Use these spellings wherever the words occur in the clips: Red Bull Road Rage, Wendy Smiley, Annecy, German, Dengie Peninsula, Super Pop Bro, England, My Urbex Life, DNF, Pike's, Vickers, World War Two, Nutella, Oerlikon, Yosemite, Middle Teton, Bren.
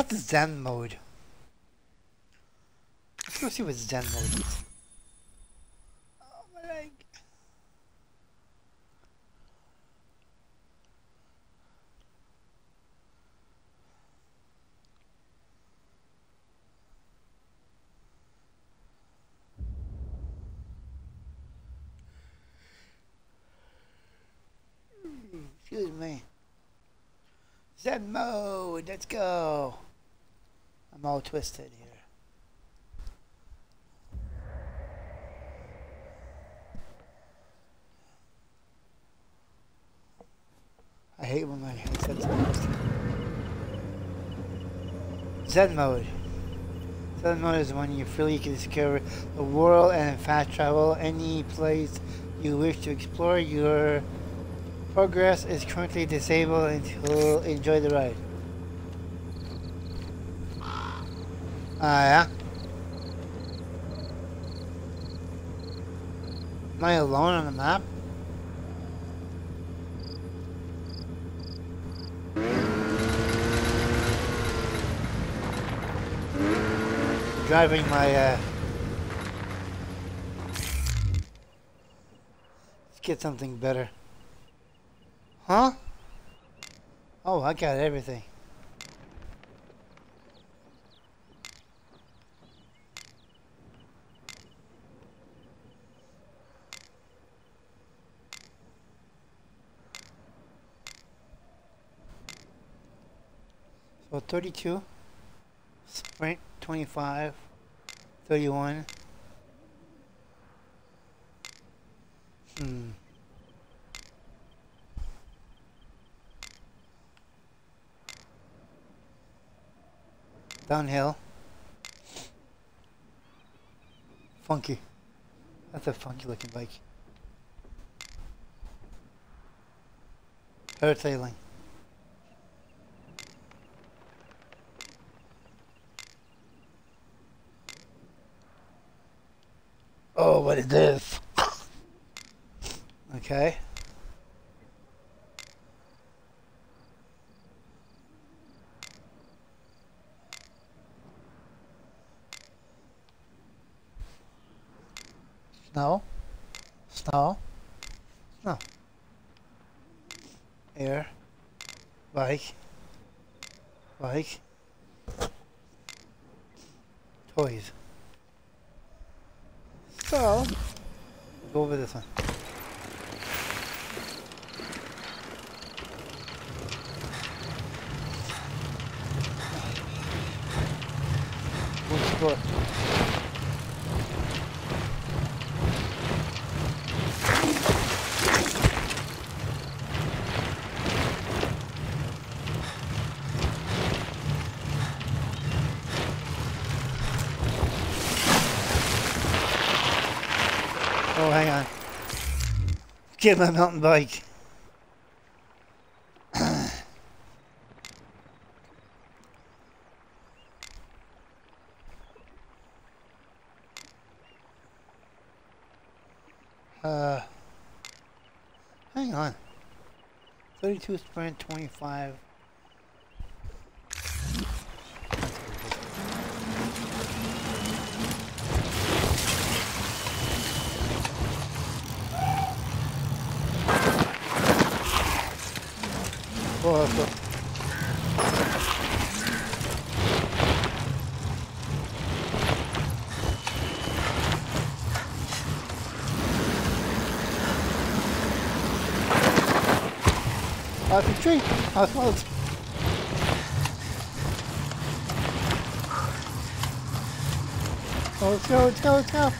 What's Zen mode? Let's go see what Zen mode is. Oh my leg. Excuse me. Zen mode, let's go. I'm all twisted here. I hate when my headset's twisted. Zen mode. Zen mode is when you freely can discover the world and fast travel any place you wish to explore. Your progress is currently disabled until enjoy the ride. Yeah? Am I alone on the map? I'm driving my, Let's get something better. Huh? Oh, I got everything. So 32, sprint 25, 31. Downhill. Funky. That's a funky looking bike. Parasailing. Oh, what is this? Okay. Snow, snow, snow, air, bike, bike, toys. So, go over this one. We'll explore. Get my mountain bike. Hang on. 32 sprint, 25. Tree. I was close. Oh, let's go, let's go, let's go.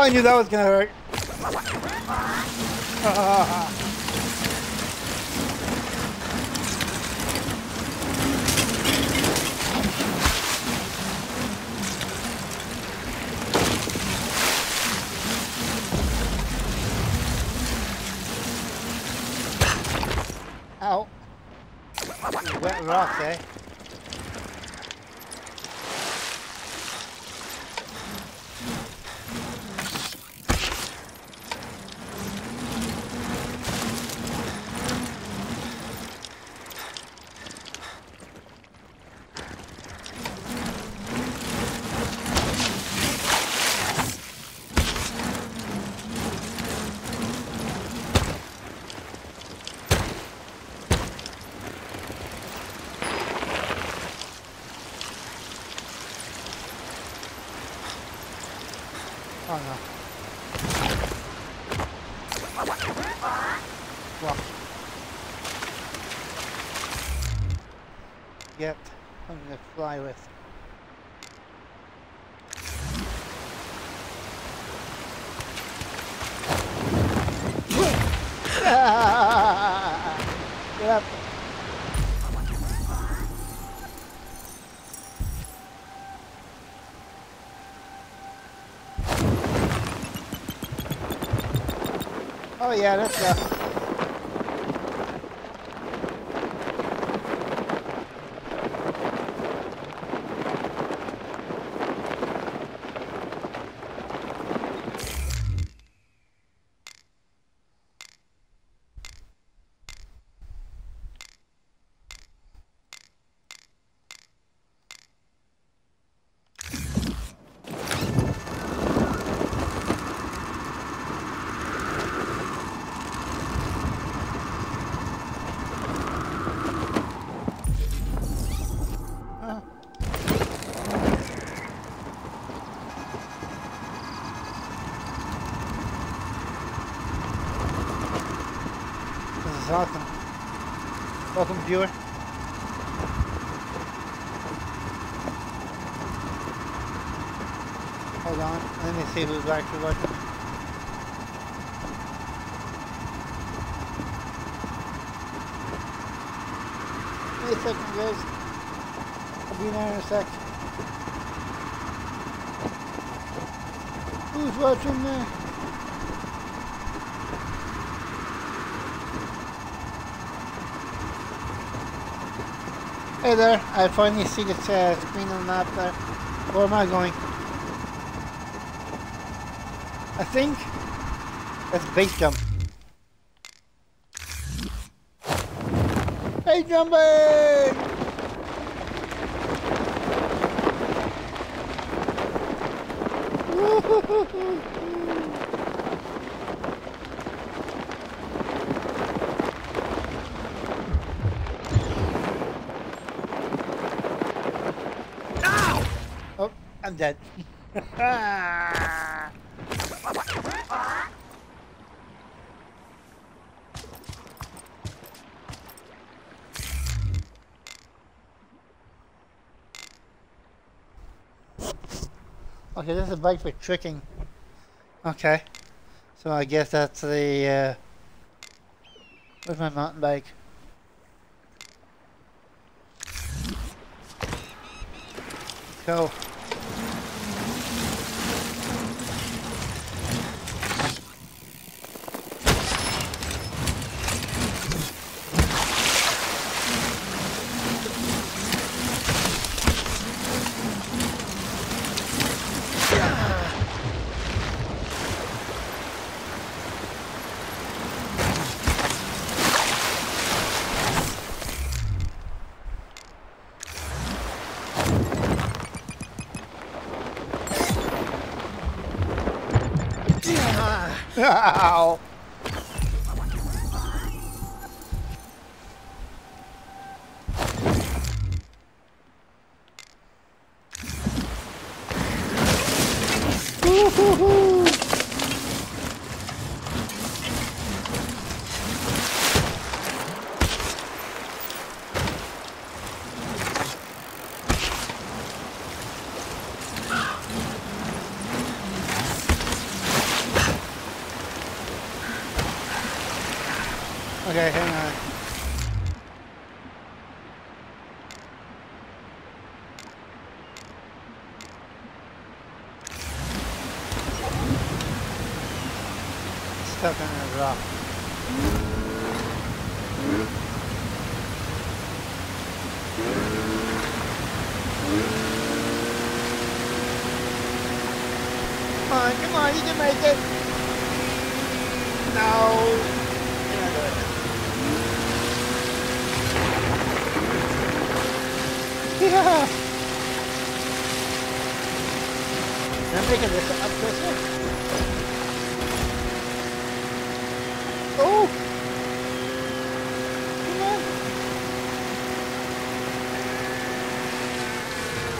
I knew that was gonna hurt. out. Wet rocks, eh? Oh no. Fuck. Yep, I'm gonna fly with. Yep. Oh yeah, that's awesome. Welcome, viewer. Hold on, let me see who's actually watching. Wait a second, guys. I'll be there in a sec. Who's watching there? Hey there, I finally see the screen on the map there. Where am I going? I think that's base jump. Hey, jumping! Woo-hoo-hoo-hoo! I'm dead. Okay, this is a bike for tricking. Okay, so I guess that's the where's my mountain bike? Go. Ow! Okay, hang on. Stuck on a rock. on, come on, you can make it. No. Yeah. I'm making this up this way. Oh! Come on!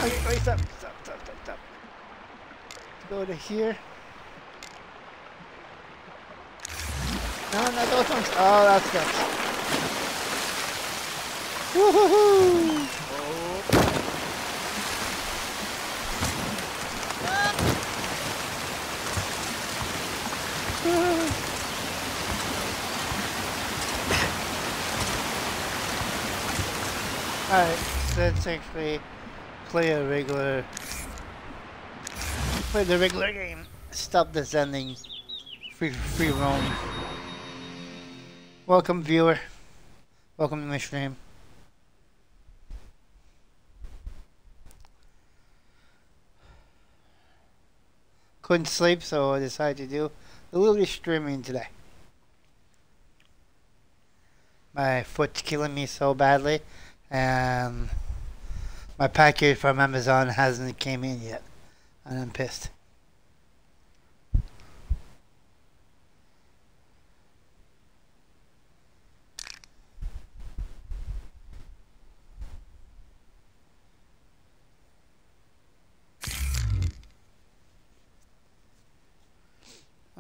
Oh, stop. Go to here. No, not those ones. Oh, that's good. Woohoo! Alright, let's actually play the regular game. Stop descending. Free roam. Welcome viewer. Welcome to my stream. Couldn't sleep, so I decided to do a little bit of streaming today. My foot's killing me so badly. And my package from Amazon hasn't came in yet, and I'm pissed.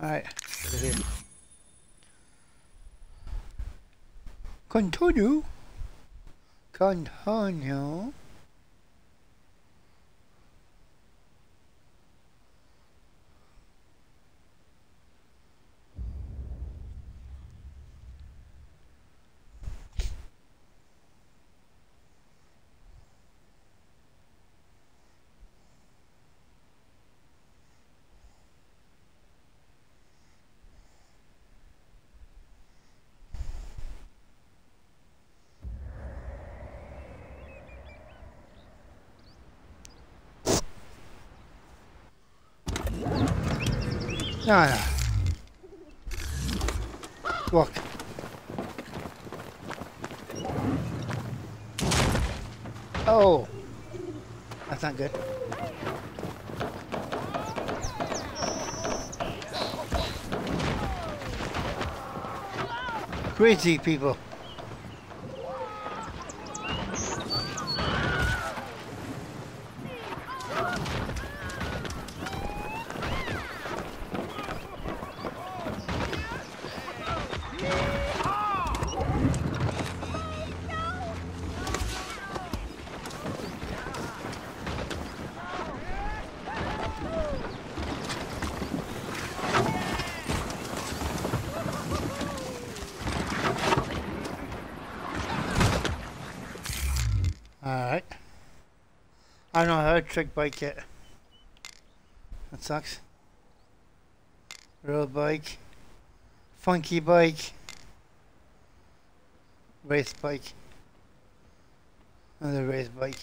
All right, Continue. No. Look. Oh. That's not good. Crazy people. I don't know how to trick bike yet. That sucks. Road bike. Funky bike. Race bike. Another race bike.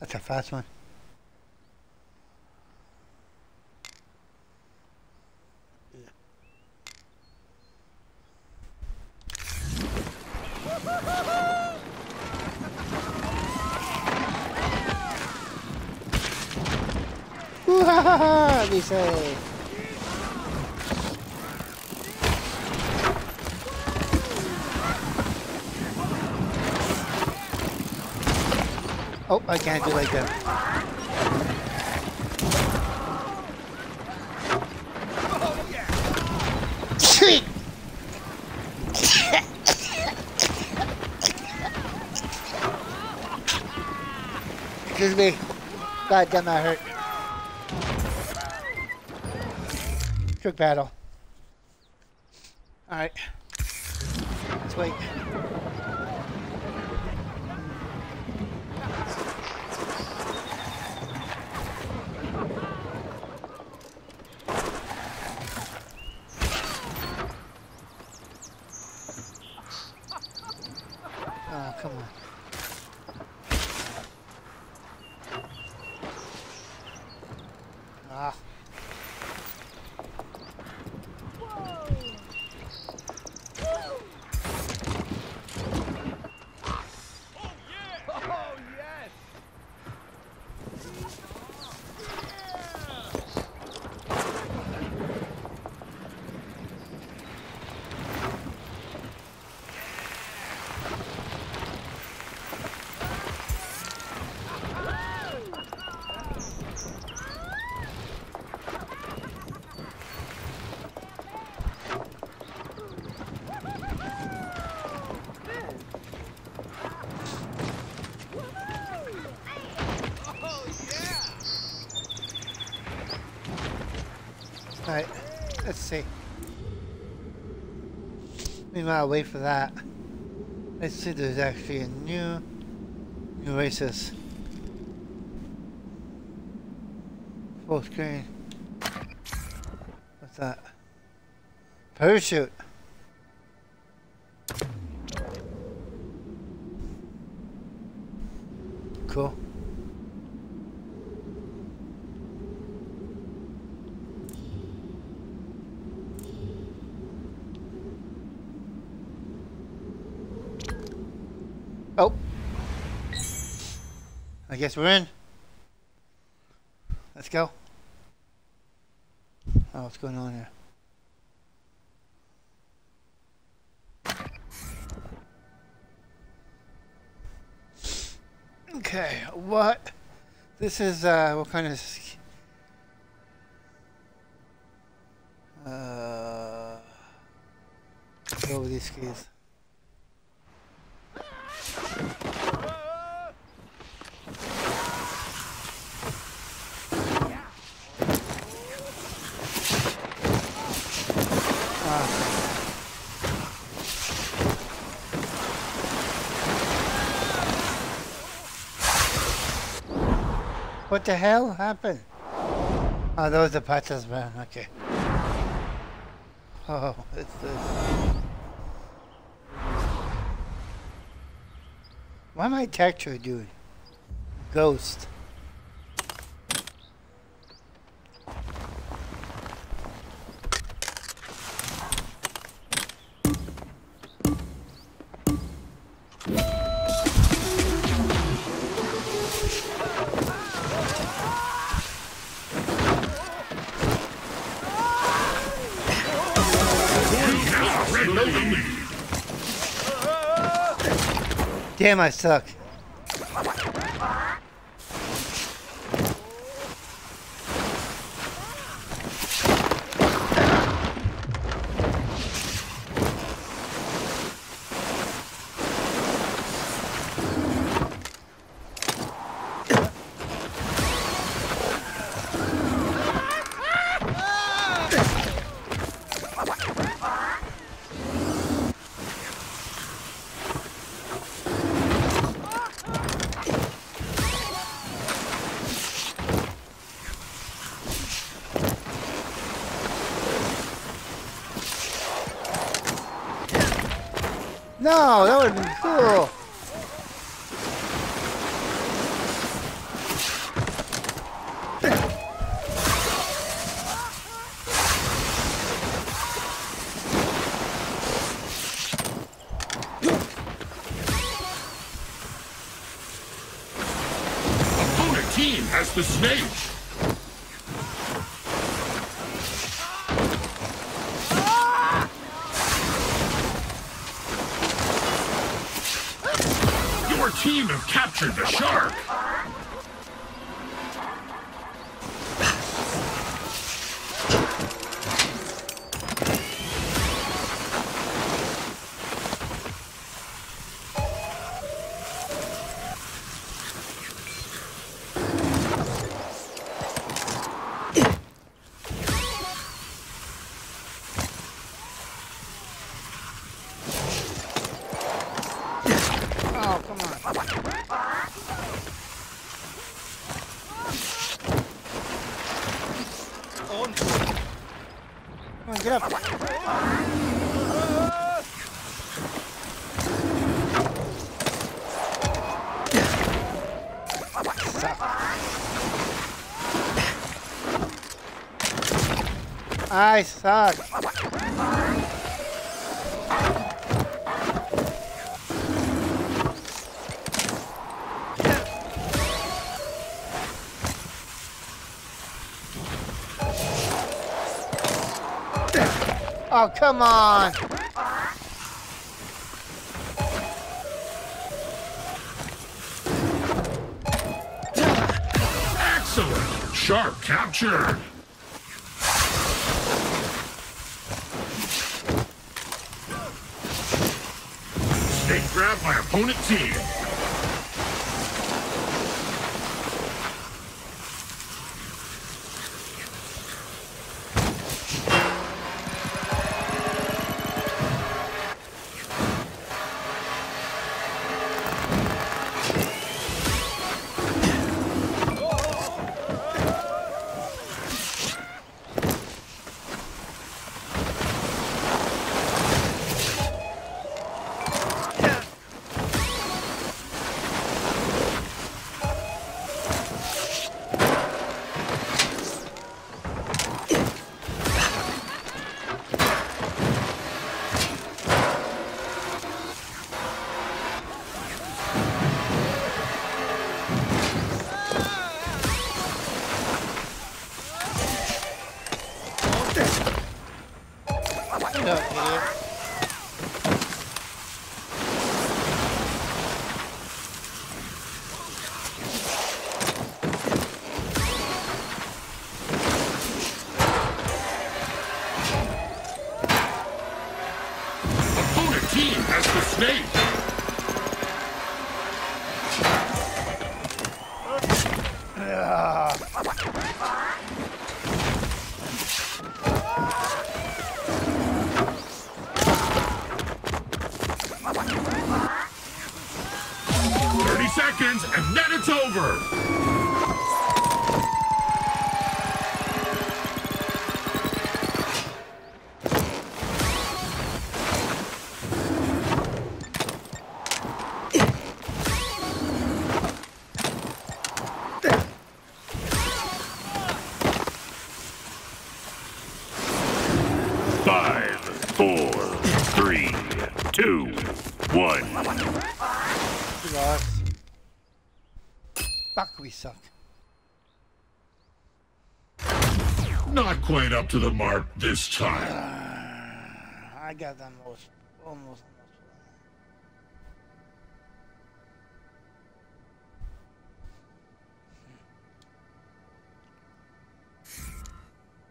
That's a fast one. Say. Oh, I can't do like that. Oh, yeah. Excuse me. God damn, that hurt. Battle. All right, let's wait. Oh, come on. All right, let's see. We might wait for that. Let's see if there's actually a new races. Full screen. What's that? Parachute. Cool. Oh, I guess we're in. Let's go. Oh, what's going on here? Okay, what? This is, what kind of... go with these skis. What the hell happened? Oh, those are patches, man. Okay. Oh, it's this. Why am I textured, dude? Ghost. Damn, I suck. No, that would have been cool. Opponent team has the snake. Team have captured the shark. Get up. I suck. Oh, come on! Excellent! Shark captured! Snake grabbed by opponent team! 30 seconds and then it's over. Suck. Not quite up to the mark this time. I got that almost.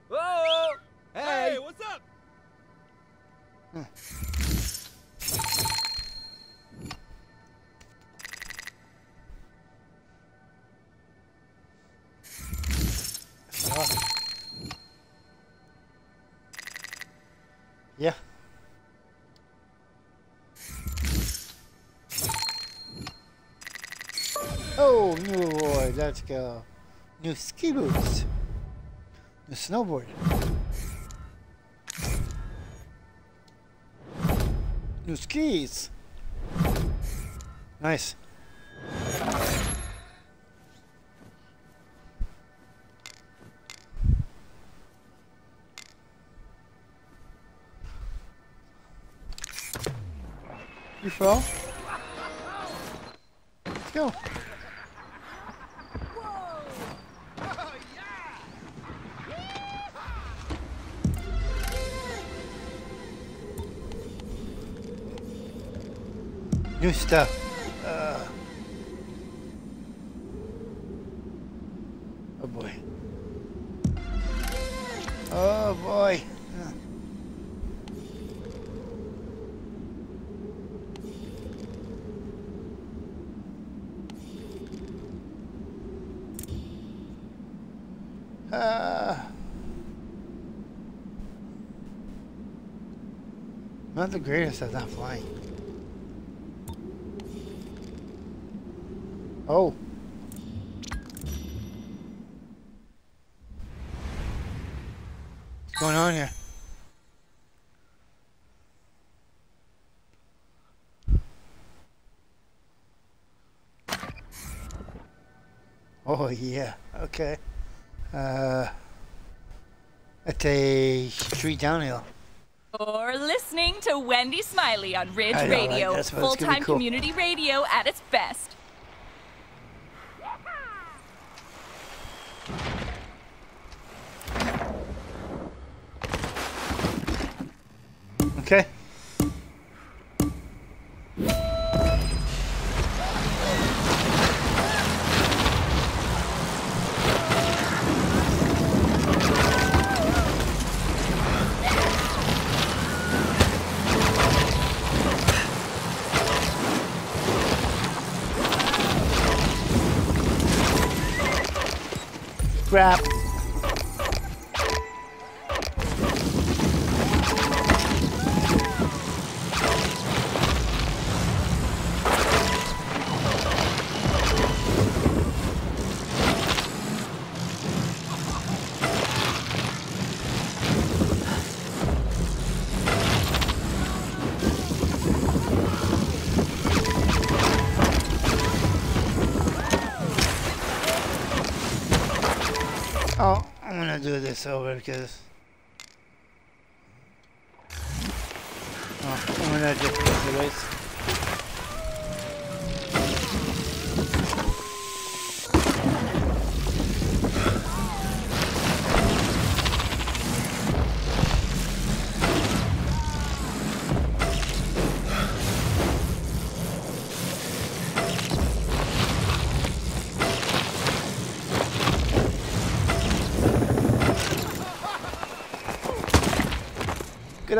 Whoa! Hey, what's up? Yeah. Oh, new reward. Let's go. New ski boots. New snowboard. New skis. Nice. You fell? Let's go. New stuff. Oh boy. Oh boy. Not the greatest at not flying. Oh. What's going on here? Oh yeah, okay. It's a street downhill. You're listening to Wendy Smiley on Ridge Radio, right? Full-time cool. Community radio at its best. Okay. Crap. Do this over because I'm gonna just do the race. Get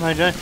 What am I doing?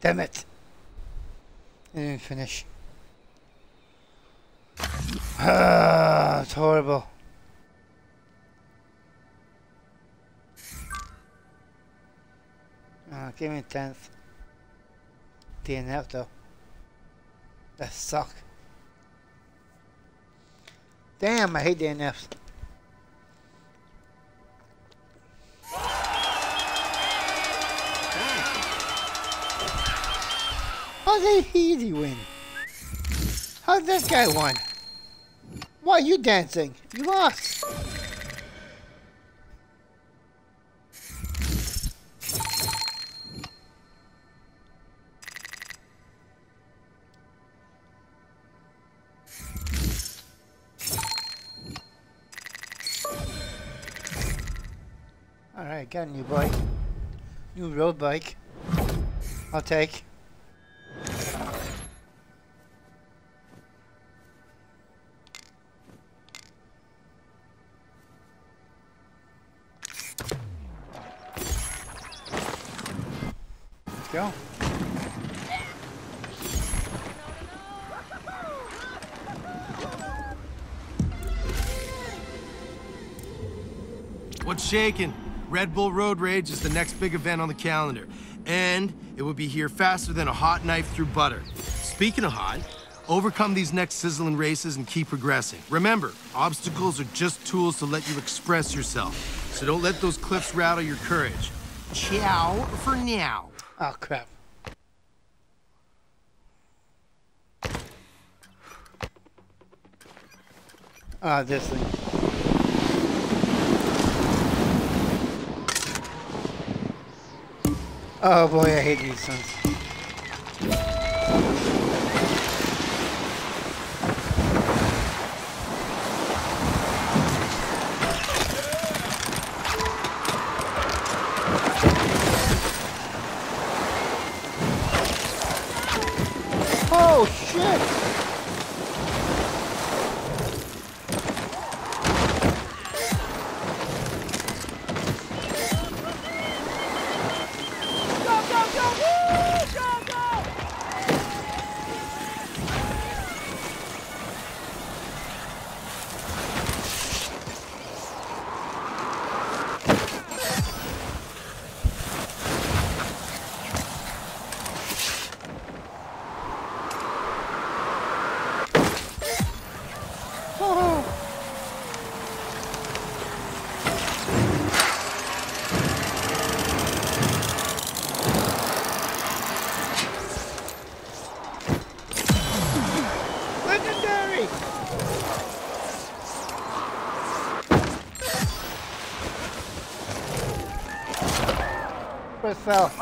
Damn it! I didn't finish. Ah, it's horrible. Oh, give me 10th. DNF though. That suck. Damn, I hate DNFs. How did he win? How did this guy win? Why are you dancing? You lost. Alright, got a new bike. New road bike. I'll take. Go. What's shaking? Red Bull Road Rage is the next big event on the calendar, and it will be here faster than a hot knife through butter. Speaking of hot, overcome these next sizzling races and keep progressing. Remember, obstacles are just tools to let you express yourself, so don't let those cliffs rattle your courage. Ciao for now. Oh, crap. Ah, this thing. Oh boy, I hate these things. myself.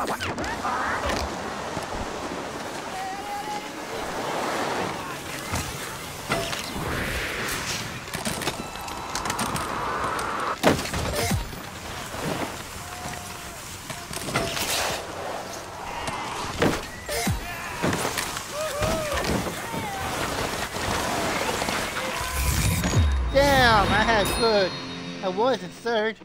Damn, I had good. I was in third.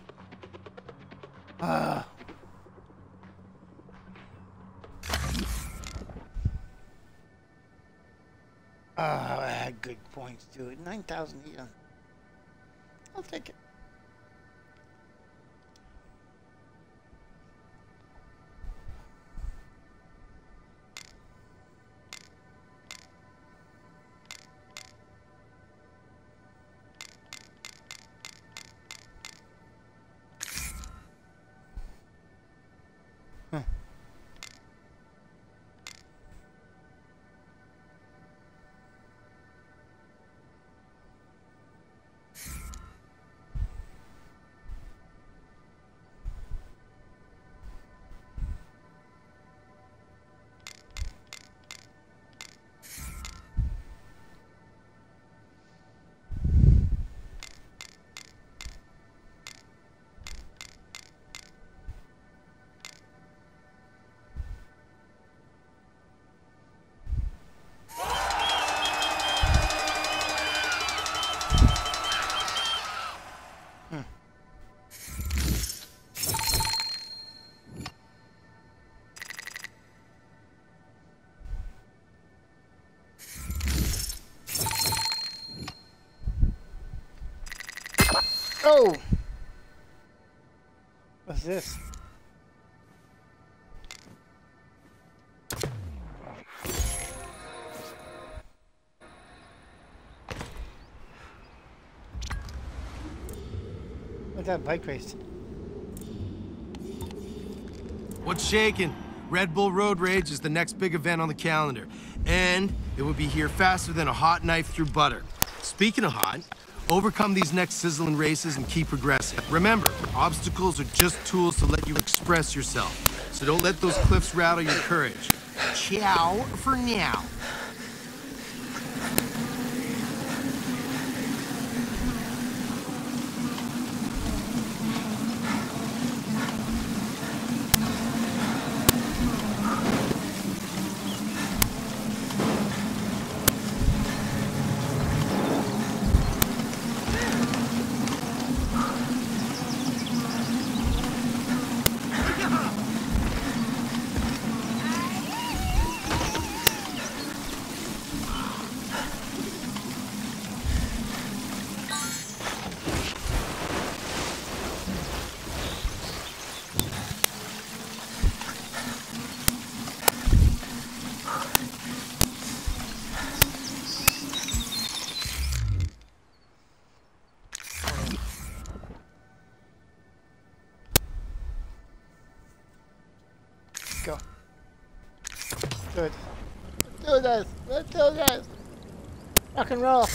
I had good points, dude. 9,000 even. I'll take it. Oh! What's this? What's that bike race? What's shaking? Red Bull Road Rage is the next big event on the calendar. And it will be here faster than a hot knife through butter. Speaking of hot, overcome these next sizzling races and keep progressing. Remember, obstacles are just tools to let you express yourself. So don't let those cliffs rattle your courage. Ciao for now. Let's do this! Rock and roll!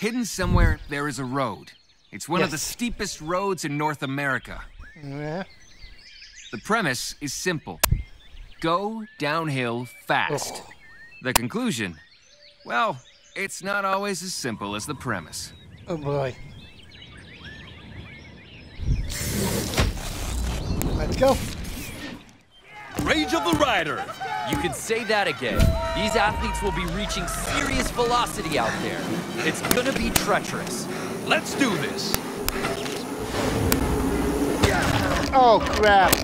Hidden somewhere, there is a road. It's one of the steepest roads in North America. Yeah. The premise is simple. Go downhill fast. Oh. The conclusion? Well, it's not always as simple as the premise. Oh boy. Let's go! Rage of the rider! You can say that again. These athletes will be reaching serious velocity out there. It's gonna be treacherous. Let's do this! Oh, crap.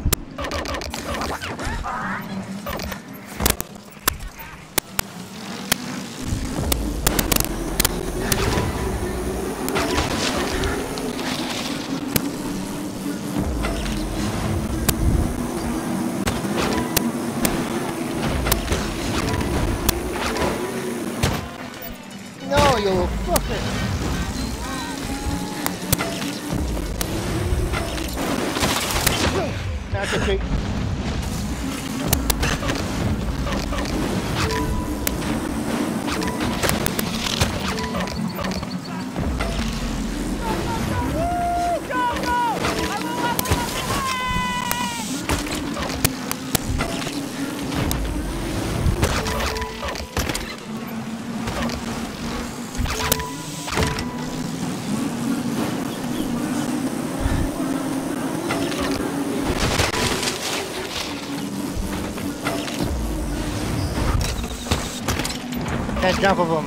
Go, go! back up of them.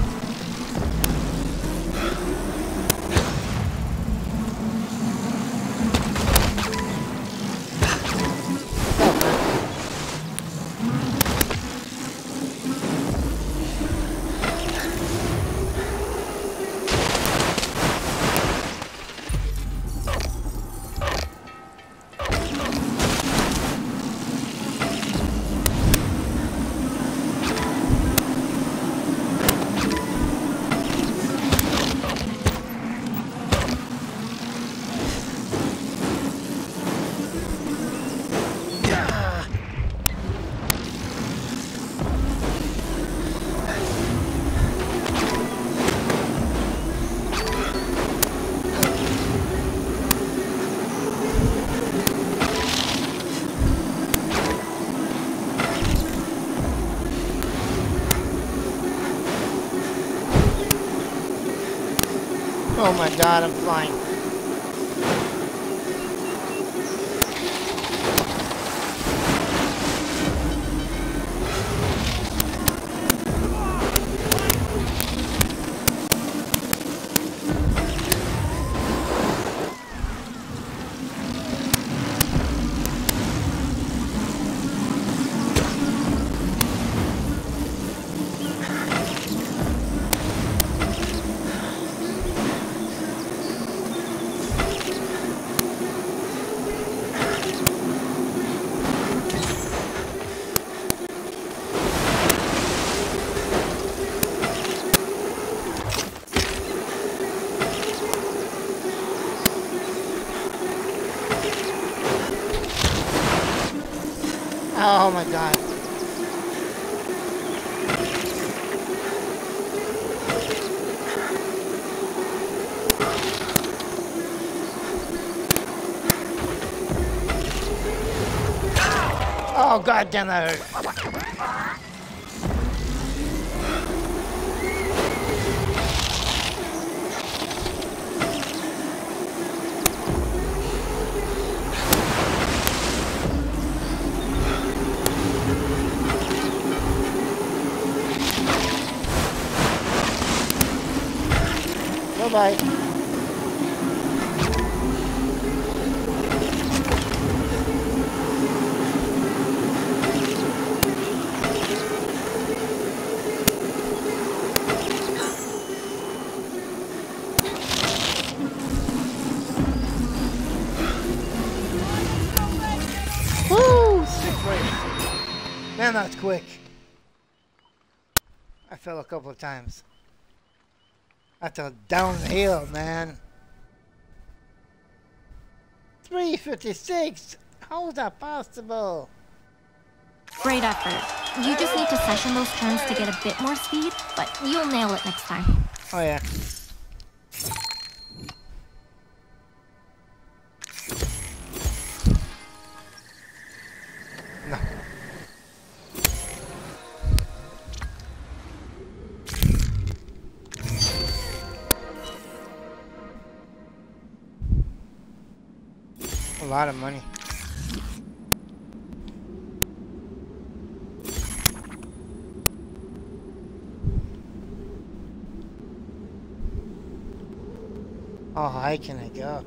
Oh my god, I'm flying. Oh my god. Oh god damn, that hurt. Bye. Woo! Sick race. Man, that's quick. I fell a couple of times. That's a downhill, man. 356? How is that possible? Great effort. You just need to session those turns to get a bit more speed, but you'll nail it next time. Oh yeah. A lot of money. How high can I go?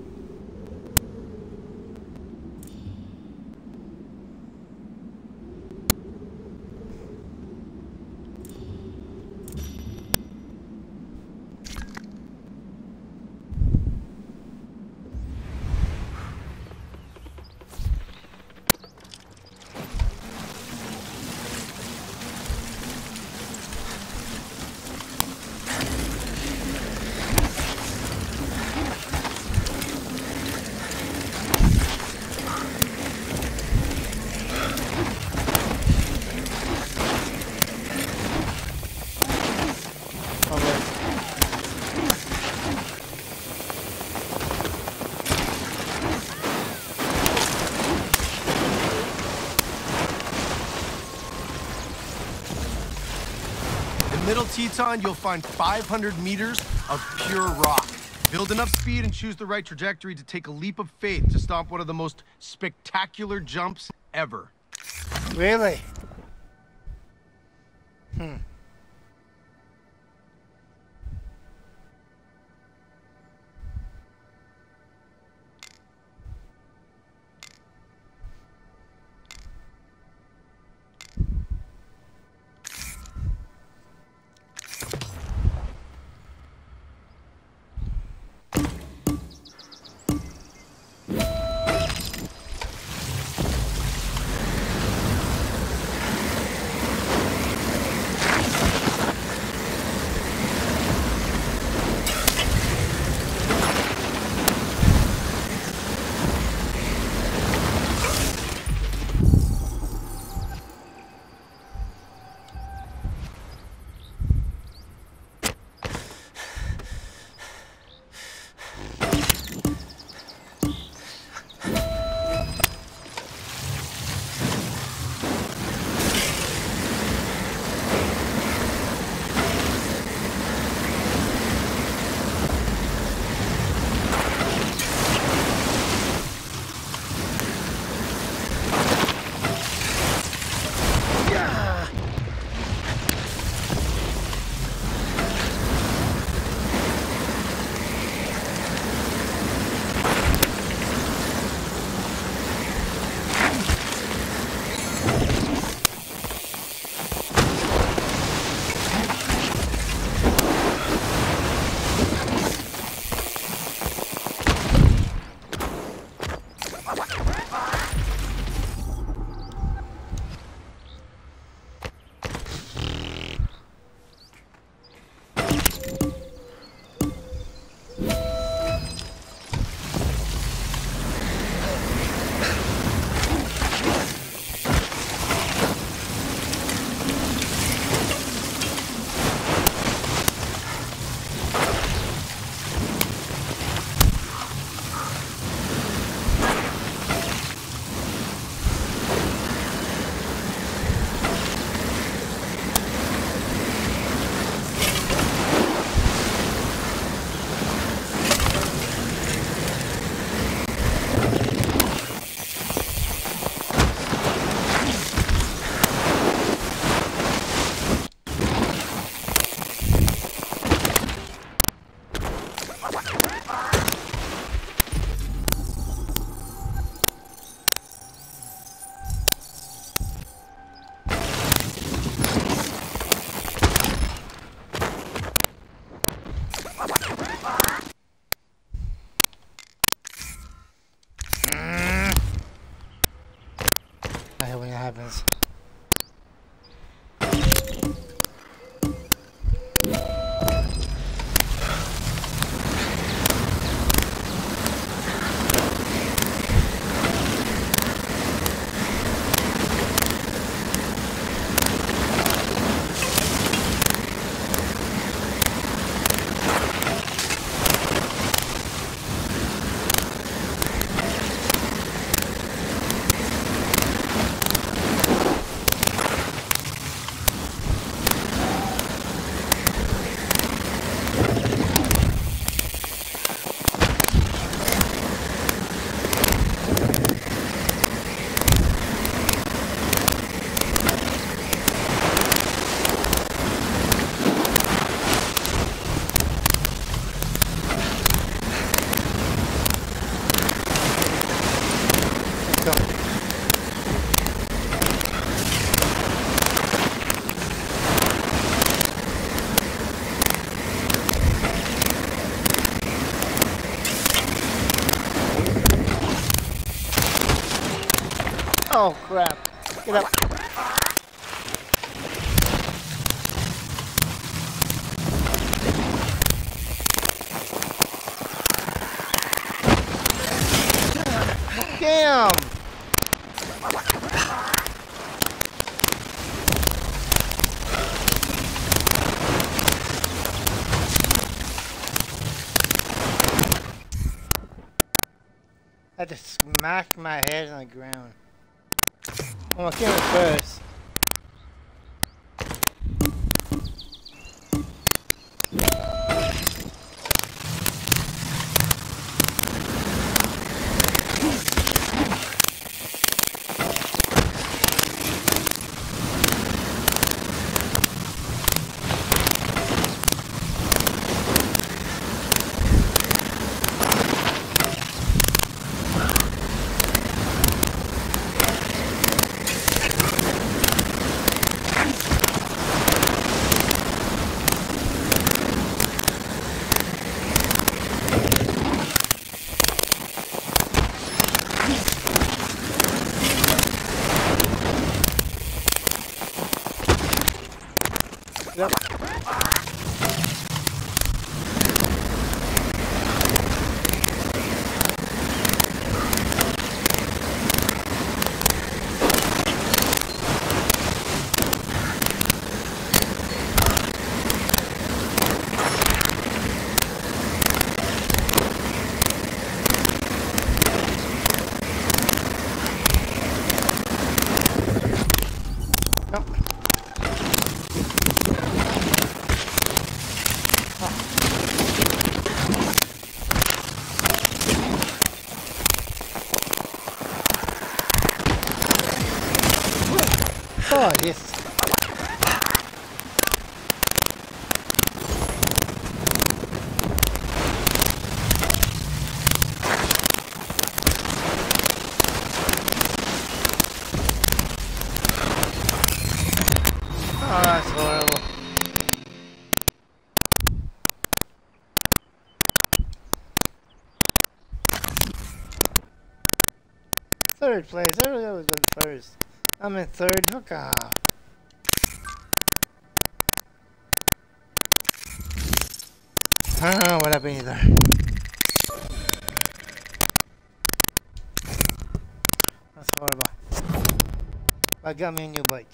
Middle Teton, you'll find 500 meters of pure rock. Build enough speed and choose the right trajectory to take a leap of faith to stomp one of the most spectacular jumps ever. Really? Hmm. I hate when that happens. Oh crap, get up. Damn! I just smacked my head on the ground. Oh, I came in first. Oh, yes. Third place. I really always went first. I'm in third. Hook off. I don't know what happened either. That's horrible. I got me a new bike.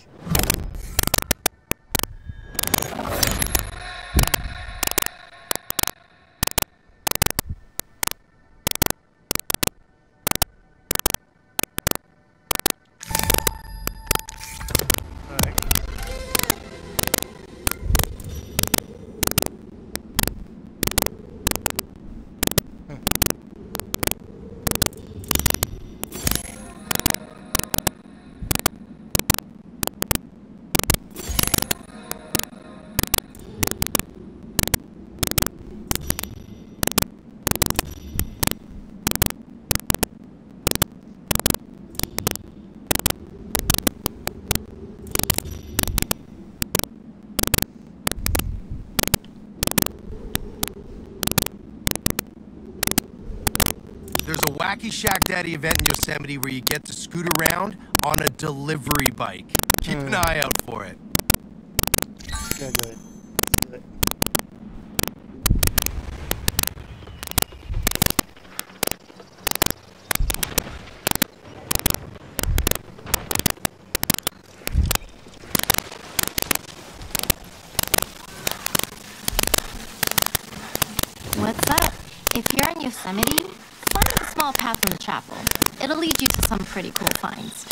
There's a Wacky Shack Daddy event in Yosemite where you get to scoot around on a delivery bike. Keep an eye out for it. Good. What's up? If you're in Yosemite, find a small path in the chapel. It'll lead you to some pretty cool finds.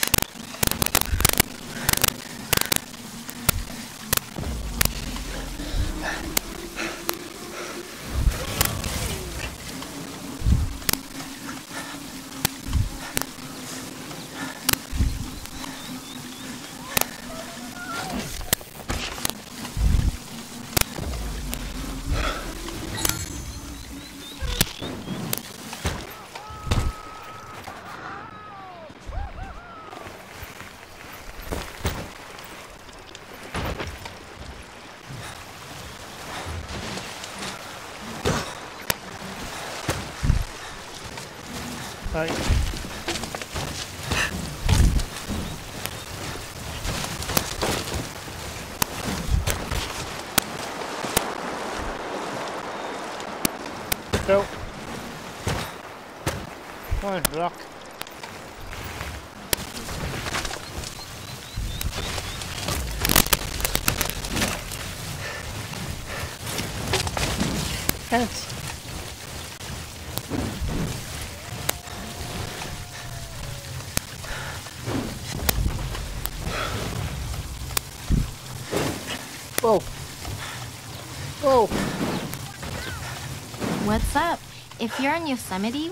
Nope. Fine, rock. That's Whoa! What's up? If you're in Yosemite,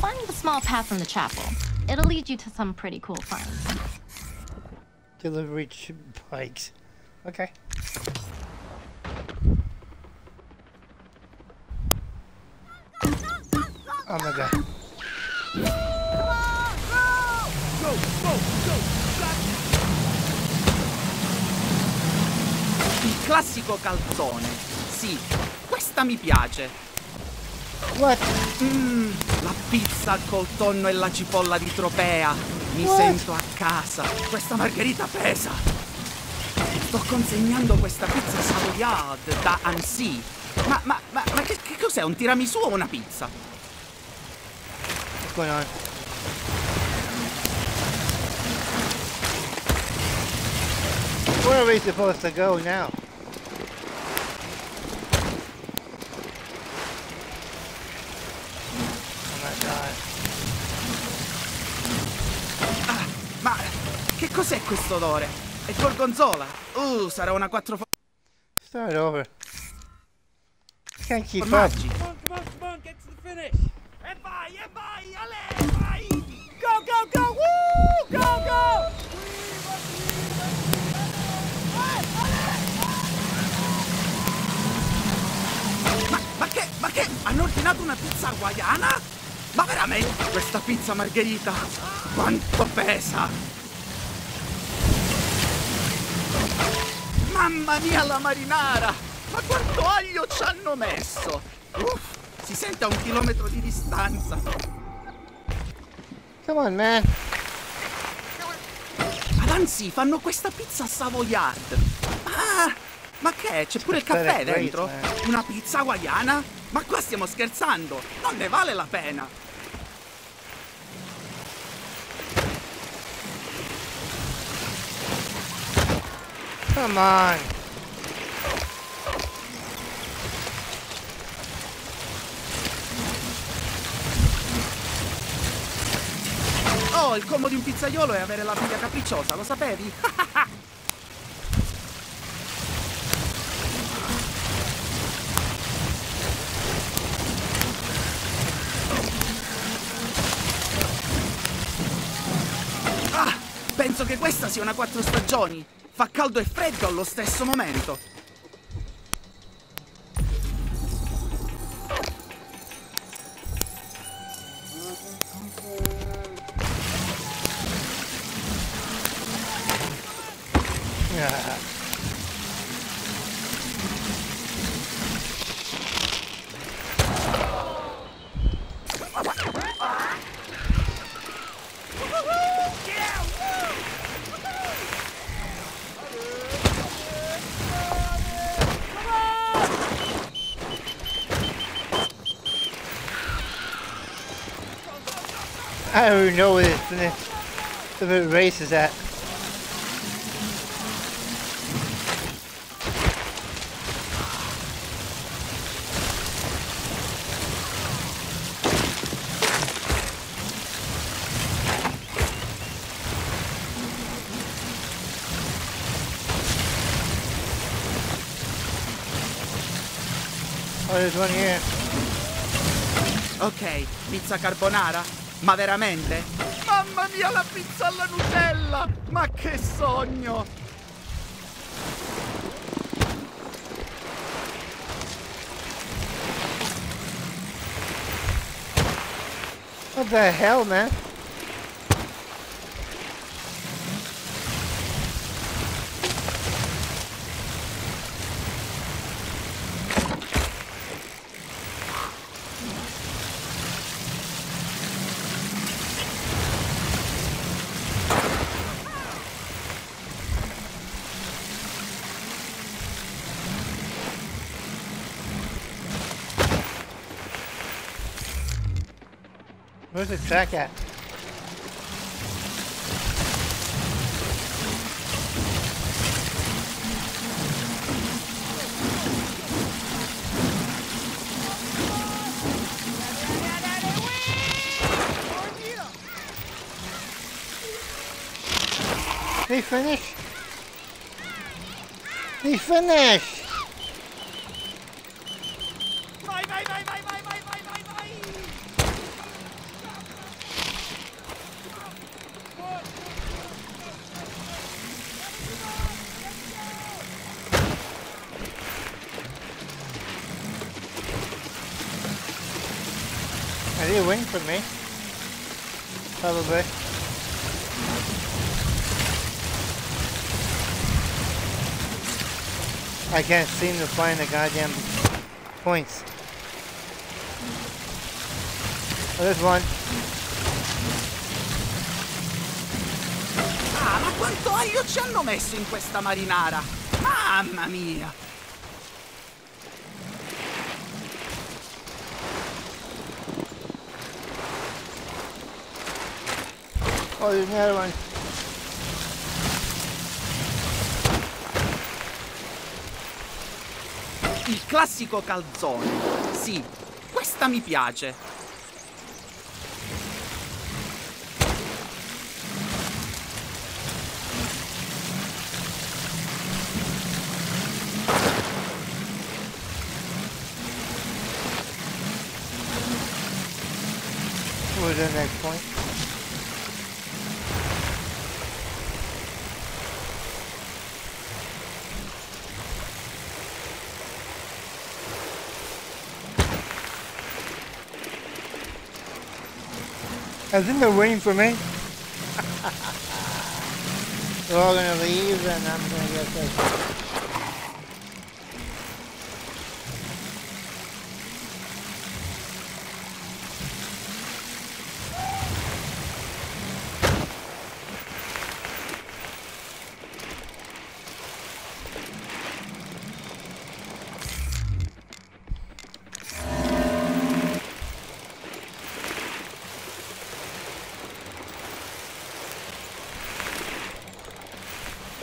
find the small path from the chapel. It'll lead you to some pretty cool finds. Delivery Pike's. Okay. Oh my god. Go! Il classico calzone. Sì, questa mi piace. What? La pizza col tonno e la cipolla di Tropea. Mi sento a casa. Questa margherita pesa. Sto consegnando questa pizza savoyarde da Annecy. Ma che cos'è? Un tiramisù o una pizza? What's going on? Where are we supposed to go now? Cos'è questo odore? È gorgonzola. Sarà una 4 formaggi. Start over. Can't keep up. Come on, get to the finish. E vai, ale, vai. Go. Woo! Go. Ma che? Hanno ordinato una pizza hawaiana? Ma veramente? Questa pizza margherita quanto pesa? Mamma mia la marinara! Ma quanto aglio ci hanno messo! Si sente a 1 chilometro di distanza! Come on, man! Ad Annecy fanno questa pizza savoyarde! Ma che? C'è pure il caffè dentro? Una pizza hawaiana? Ma qua stiamo scherzando! Non ne vale la pena! Come on. Oh, il colmo di un pizzaiolo è avere la figlia capricciosa, lo sapevi? Penso che questa sia una 4 stagioni. Fa caldo e freddo allo stesso momento. Get out! I don't even know where the race is at. Oh, there's one here. Ok, pizza carbonara? Ma veramente? Mamma mia, la pizza alla Nutella! Ma che sogno! What the hell, man? Where's the track at? They finish? They finish! Are they waiting for me? Probably. I can't seem to find the goddamn points. Oh, there's one. Ah, ma quanto aglio ci hanno messo in questa marinara! Mamma mia! Oh, there's another one. Il classico calzone. Sì, questa mi piace. Where's the next point? I think they're waiting for me. They're all gonna leave and I'm gonna get this.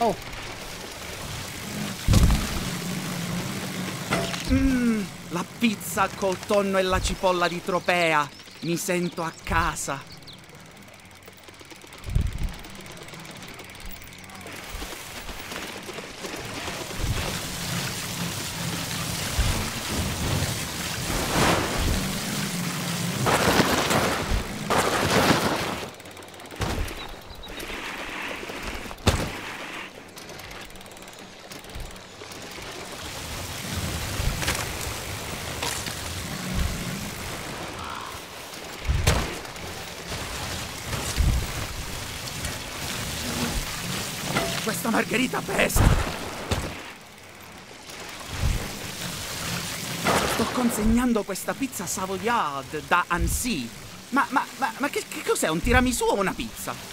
Oh. La pizza col tonno e la cipolla di Tropea. Mi sento a casa. Questa margherita pesa! Sto consegnando questa pizza savoyarde da Annecy. Ma che cos'è? Un tiramisù o una pizza?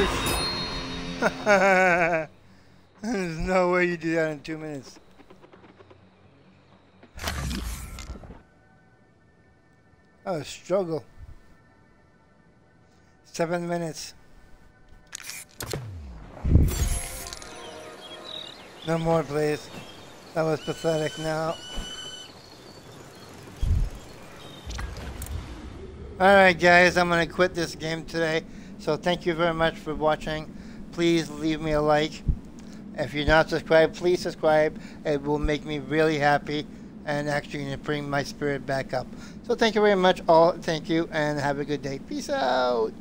face. There's no way you do that in 2 minutes. Oh, struggle. 7 minutes. No more, please. That was pathetic now. Alright guys, I'm going to quit this game today. So thank you very much for watching. Please leave me a like. If you're not subscribed, please subscribe. It will make me really happy and actually bring my spirit back up. So thank you very much all. Thank you and have a good day. Peace out.